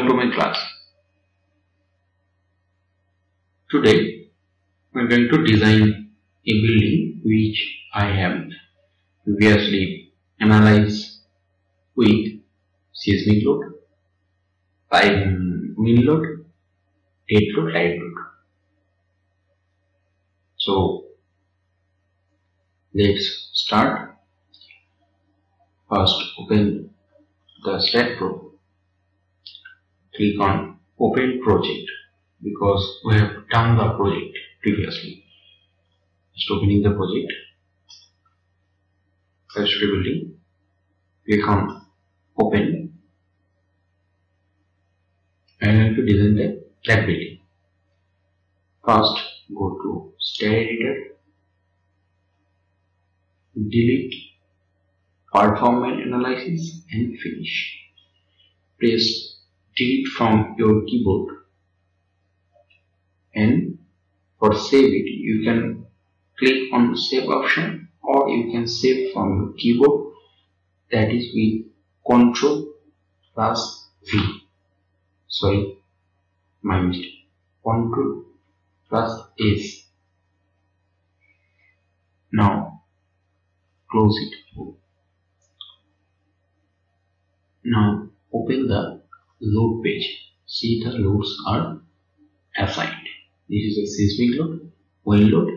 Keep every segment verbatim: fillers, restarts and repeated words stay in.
Welcome to my class. Today we are going to design a building which I haven't previously analyzed with seismic load, time wind load, date load, light load. So let's start. First open the STAAD Pro. Click on open project because we have done the project previously. Just opening the project. First building. Click on open. I am going to design the that building. First go to STAAD editor. Delete performance analysis and finish. Press delete from your keyboard, and for save it you can click on save option, or you can save from your keyboard, that is with control plus V. Sorry, my mistake, control plus S. Now close it. Now open the load page. See, the loads are assigned. This is a seismic load, wind load,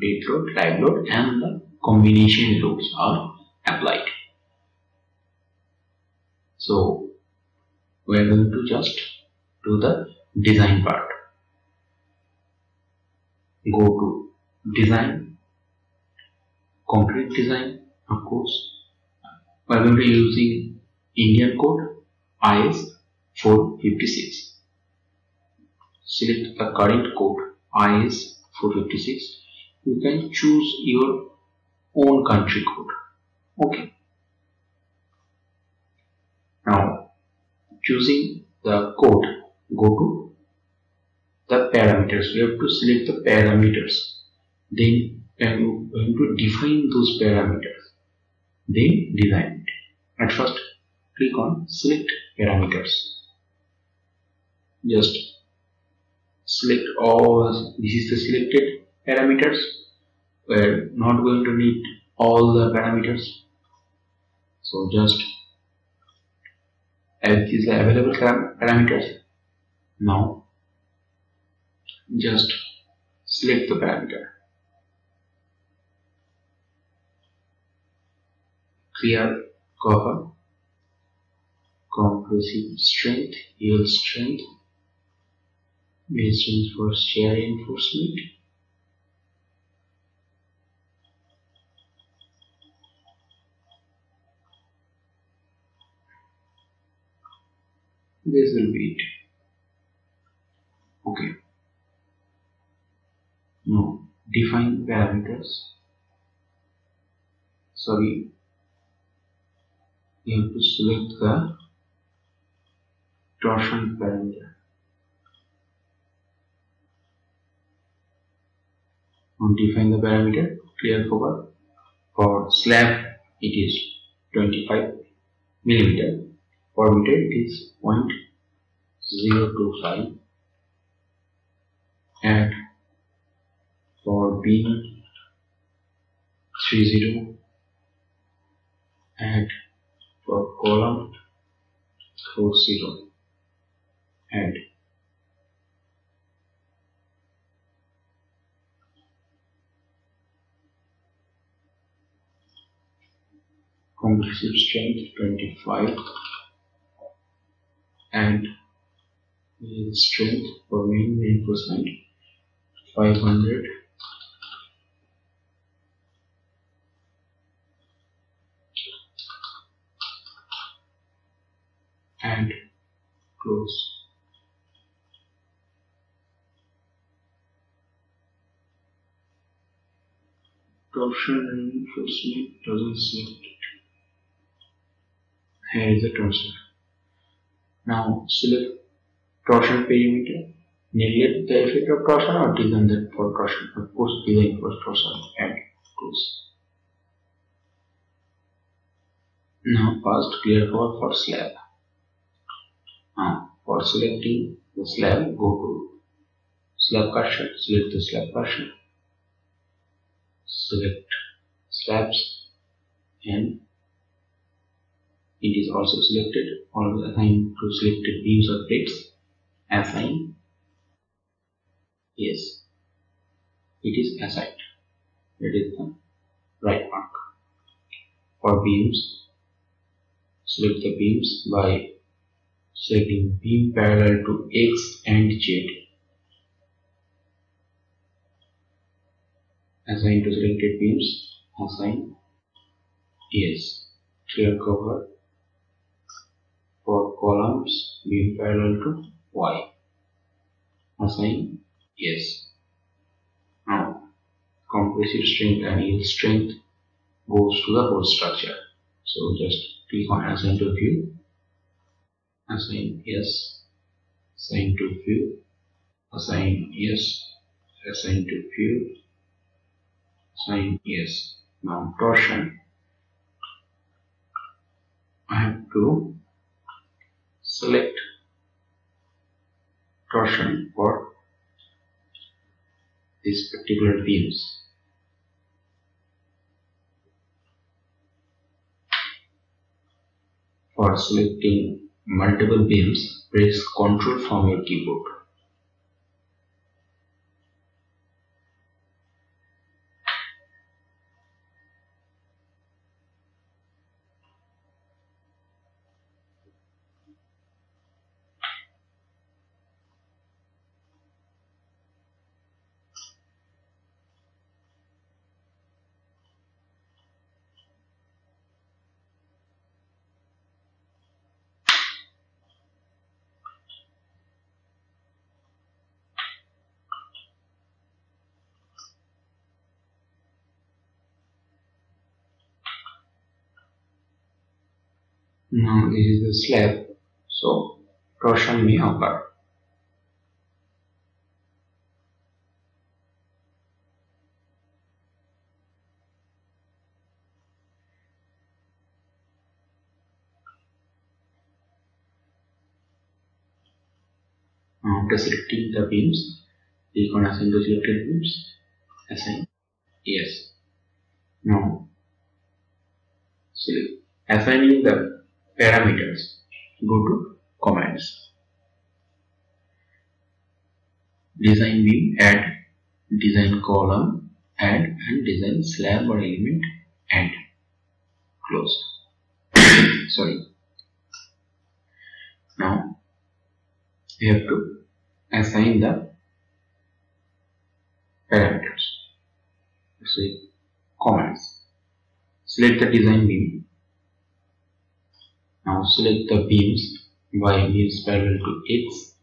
date load, time load, and the combination loads are applied. So we are going to just do the design part. Go to design, concrete design. Of course, we are going to be using Indian code I S four fifty-six. Select the current code I S four fifty-six. You can choose your own country code. Okay. Now, choosing the code, go to the parameters. You have to select the parameters. Then you are going to define those parameters. Then design it. At first, click on select parameters. Just select all. This is the selected parameters. We are not going to need all the parameters, so just add these available parameters. Now just select the parameter, clear cover, compressive strength, yield strength, base reinforced shear reinforcement, this will be it. Okay. Now define parameters. Sorry, you have to select the torsion parameter. And define the parameter, clear cover. For slab it is twenty-five millimeter, for meter it is zero point zero two five, and for beam thirty, and for column forty. And compressive strength twenty-five, and strength for main reinforcement five hundred, and close. Torsion reinforcement doesn't select it. Here is the torsion. Now select torsion perimeter, negate the effect of torsion or design that for torsion. Of course, design for torsion, and close. Now first clear cover for slab. Now For selecting the slab, go to slab cushion, select the slab cushion, select slabs, and it is also selected. Always assign to selected beams or plates. Assign. Yes, it is assigned. That is the right mark. For beams, select the beams by selecting beam parallel to X and Z. Assign to selected beams. Assign. Yes. Clear cover. For columns, beam parallel to Y. Assign. Yes. Now, compressive strength and yield strength goes to the whole structure. So just click on assign to view. Assign yes. Assign to view. Assign yes. Assign to view. Assign yes. Now torsion. I have to select torsion for these particular beams. For selecting multiple beams, press Ctrl from your keyboard. Now this is the slab, so torsion may occur. Now after selecting the beams, click on assign to selected beams. Assign. Yes. Now select assigning the parameters, go to commands. Design beam, add. Design column, add. And design slab or element, add. Close. Sorry. Now we have to assign the parameters. See commands. Select the design beam. Now select the beams by beams parallel to X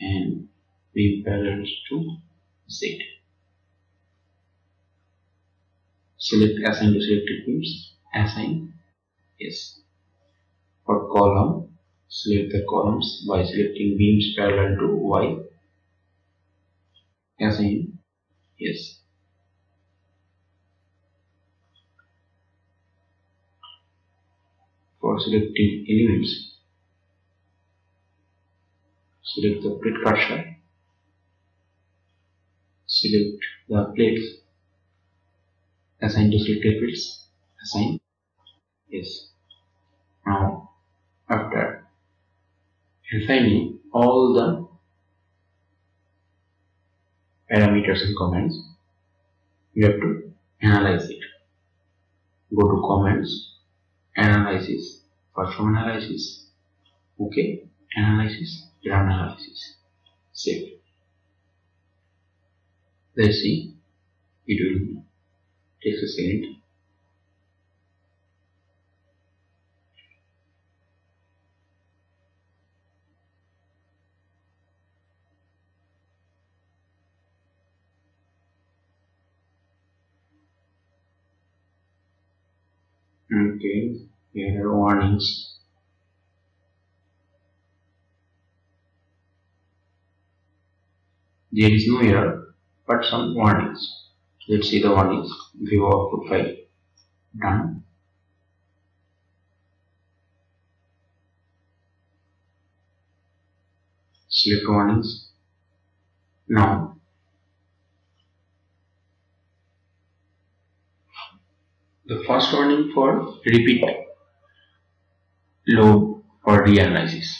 and beam parallel to Z. Select assign to selected beams. Assign. Yes. For column, select the columns by selecting beams parallel to Y. Assign. Yes. For selecting elements, select the plate cursor, select the plates, assign to selected plates, assign, yes. Now, after assigning all the parameters and commands, you have to analyze it. Go to comments. Analysis, perform analysis, okay, analysis, run analysis, save. Let's see, it will take a second. Okay, here are warnings. There is no error, but some warnings. Let's see the warnings. View output file. Done. slip once. Now the first warning for repeat load or reanalysis.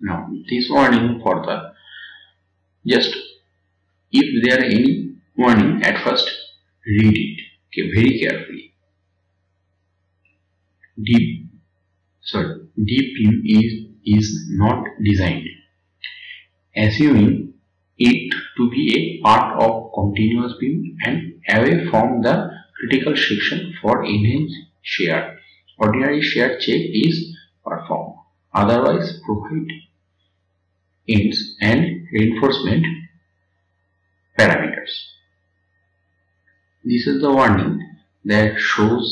Now this warning for the just if there are any warning at first, read it okay, very carefully. Deep sorry deep view is is not designed assuming it to be a part of continuous beam and away from the critical section for enhanced shear. Ordinary shear check is performed. Otherwise, provide ends and reinforcement parameters. This is the warning that shows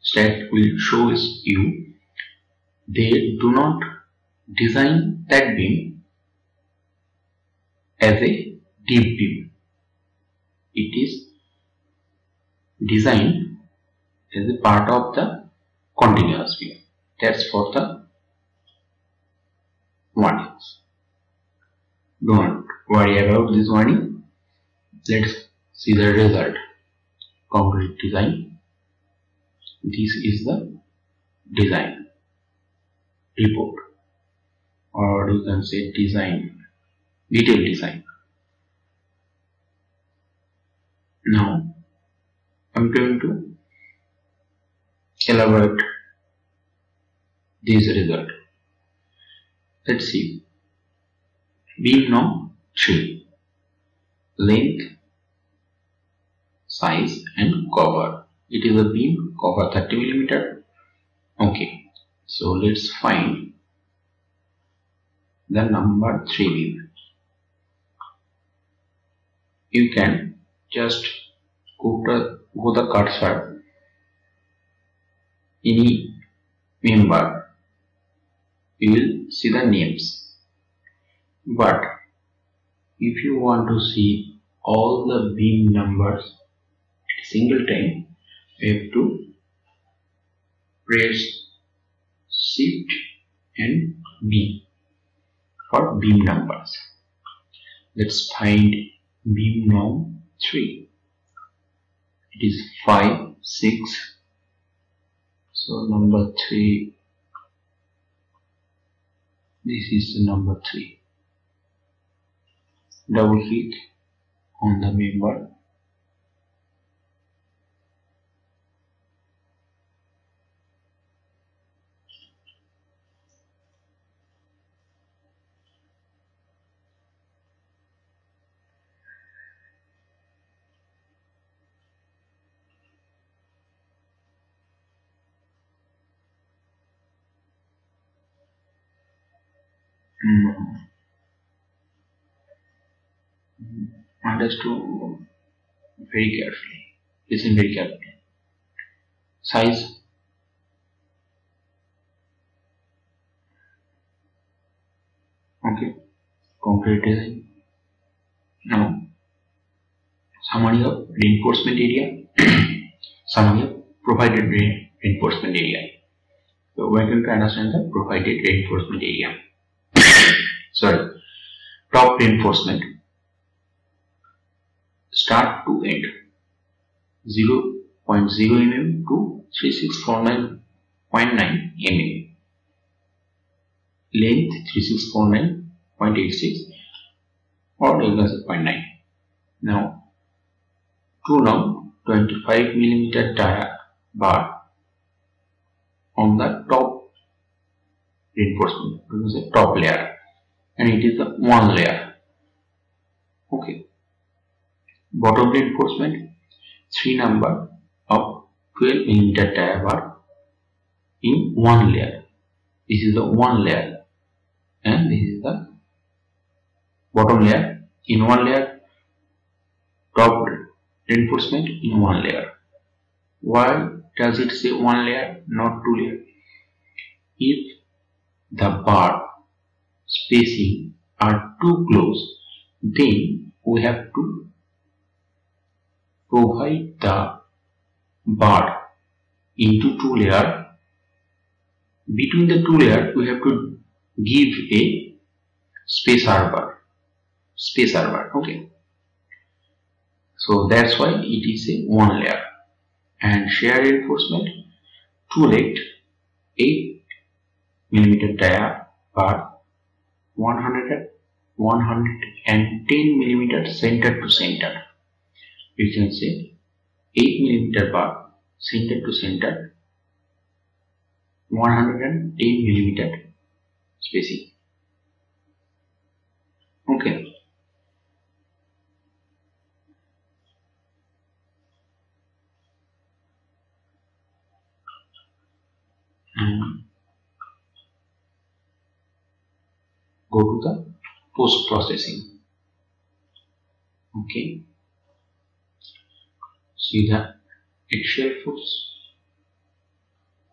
STAAD will shows you they do not design that beam as a deep beam. It is designed as a part of the continuous beam. That's for the warnings. Don't worry about this warning. Let's see the result. Concrete design. This is the design report, or you can say design detailed design. Now I'm going to elaborate this result. Let's see. Beam norm three, length, size and cover. It is a beam, cover thirty millimeter. Okay, so let's find the number three beam. You can just go to go the cursor any member, you will see the names, but if you want to see all the beam numbers at single time, you have to press shift and B for beam numbers. Let's find beam norm three. It is five, six, so number three, this is the number three. Double click on the member. Mm. Understood very carefully. Listen very carefully. Size. Okay. Concrete design. Now, summary of reinforcement area. Summary of provided reinforcement area. So we are going to understand the provided reinforcement area. Sorry, top reinforcement, start to end, zero point zero millimeters to thirty-six forty-nine point nine millimeters, length thirty-six forty-nine point eight six or zero point nine. Now, true norm twenty-five millimeter dia bar on the top reinforcement, because the top layer. And it is the one layer. Okay. Bottom reinforcement three number of twelve millimeter dia bar in one layer. This is the one layer, and this is the bottom layer in one layer. Top reinforcement in one layer. Why does it say one layer, not two layer? If the bar spacing are too close, then we have to provide the bar into two layers. Between the two layers, we have to give a space armbar, space armbar. Okay, so that's why it is a one layer. And shear reinforcement, two legged, eight millimeter tire per one hundred, one hundred ten millimeter center to center. You can say eight millimeter bar center to center, one hundred ten millimeter spacing. Okay. And go to the post processing. Okay. See the axial force.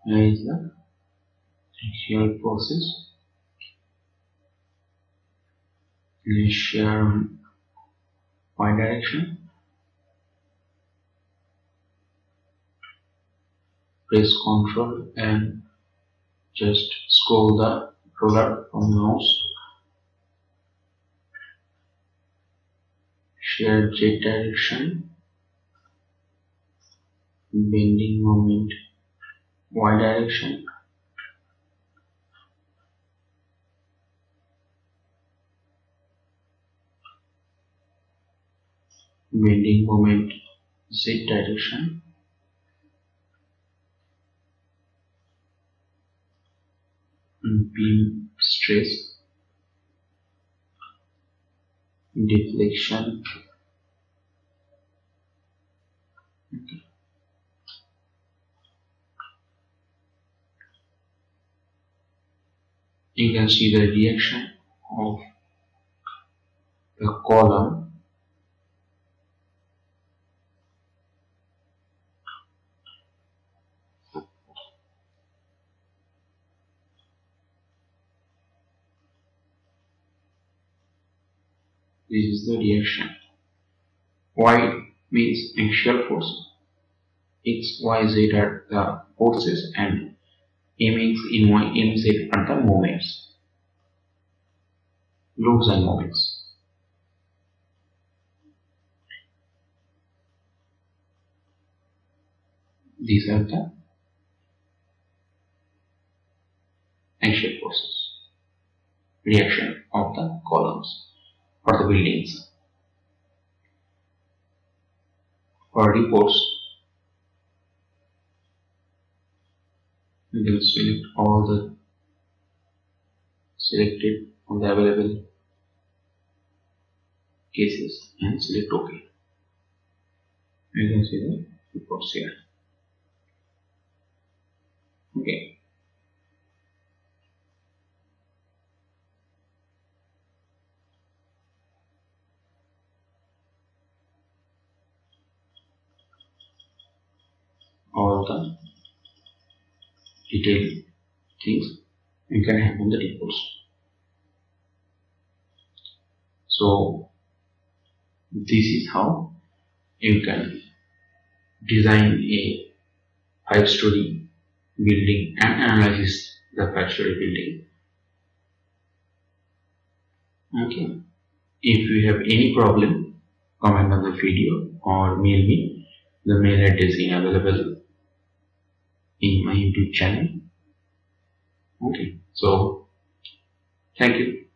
Here is the axial forces. Let's share on y direction. Press Ctrl and just scroll the roller from the mouse. Share z direction. Bending moment y direction, bending moment z direction, beam stress, deflection. Okay. You can see the reaction of the column . This is the reaction. Y means axial force, X, Y, Z are the forces, and mx in y, mz are the moments, loops and moments. These are the axial forces, reaction of the columns for the buildings. For reports, you can select all the selected from the available cases and select OK. You can see the reports here. Okay. All the detailed things you can have on the reports. So this is how you can design a five-story building and analyze the five-story building. Okay. If you have any problem, comment on the video or mail me. The mail address is available in my YouTube channel. Okay, so thank you.